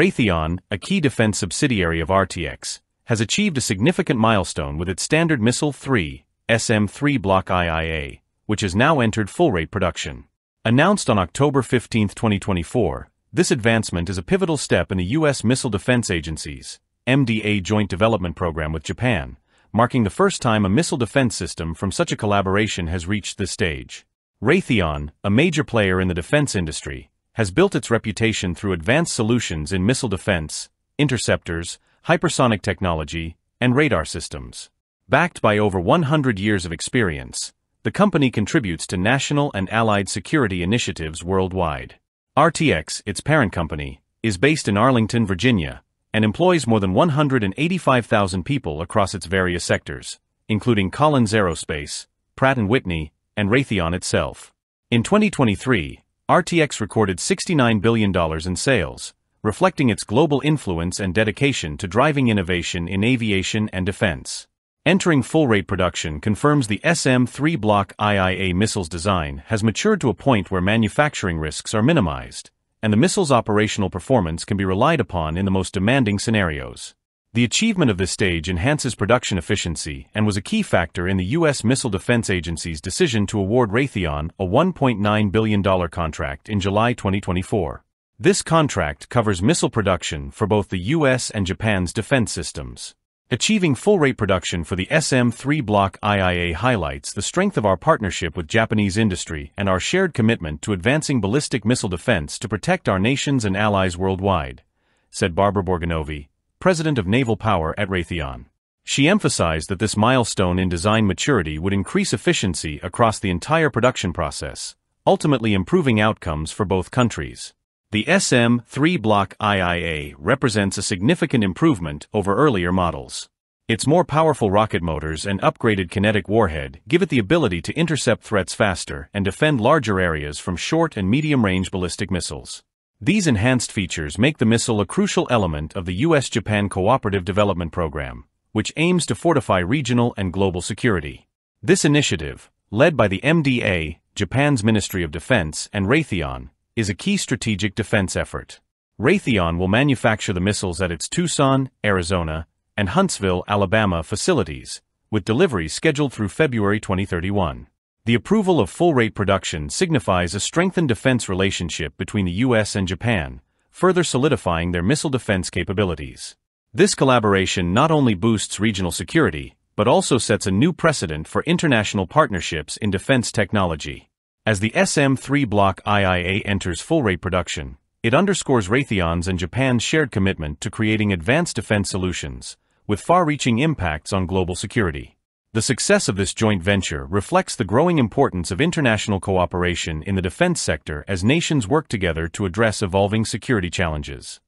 Raytheon, a key defense subsidiary of RTX, has achieved a significant milestone with its Standard Missile-3, SM-3 Block IIA, which has now entered full-rate production. Announced on October 15, 2024, this advancement is a pivotal step in the U.S. Missile Defense Agency's MDA joint development program with Japan, marking the first time a missile defense system from such a collaboration has reached this stage. Raytheon, a major player in the defense industry, has built its reputation through advanced solutions in missile defense, interceptors, hypersonic technology, and radar systems. Backed by over 100 years of experience, the company contributes to national and allied security initiatives worldwide. RTX, its parent company, is based in Arlington, Virginia, and employs more than 185,000 people across its various sectors, including Collins Aerospace, Pratt & Whitney, and Raytheon itself. In 2023, RTX recorded $69 billion in sales, reflecting its global influence and dedication to driving innovation in aviation and defense. Entering full-rate production confirms the SM-3 Block IIA missile's design has matured to a point where manufacturing risks are minimized, and the missile's operational performance can be relied upon in the most demanding scenarios. The achievement of this stage enhances production efficiency and was a key factor in the U.S. Missile Defense Agency's decision to award Raytheon a $1.9 billion contract in July 2024. This contract covers missile production for both the U.S. and Japan's defense systems. Achieving full-rate production for the SM-3 Block IIA highlights the strength of our partnership with Japanese industry and our shared commitment to advancing ballistic missile defense to protect our nations and allies worldwide, said Barbara Borganovi, president of Naval Power at Raytheon. She emphasized that this milestone in design maturity would increase efficiency across the entire production process, ultimately improving outcomes for both countries. The SM-3 Block IIA represents a significant improvement over earlier models. Its more powerful rocket motors and upgraded kinetic warhead give it the ability to intercept threats faster and defend larger areas from short and medium-range ballistic missiles. These enhanced features make the missile a crucial element of the U.S.-Japan Cooperative Development Program, which aims to fortify regional and global security. This initiative, led by the MDA, Japan's Ministry of Defense, and Raytheon, is a key strategic defense effort. Raytheon will manufacture the missiles at its Tucson, Arizona, and Huntsville, Alabama facilities, with deliveries scheduled through February 2031. The approval of full-rate production signifies a strengthened defense relationship between the U.S. and Japan, further solidifying their missile defense capabilities. This collaboration not only boosts regional security, but also sets a new precedent for international partnerships in defense technology. As the SM-3 Block IIA enters full-rate production, it underscores Raytheon's and Japan's shared commitment to creating advanced defense solutions, with far-reaching impacts on global security. The success of this joint venture reflects the growing importance of international cooperation in the defense sector as nations work together to address evolving security challenges.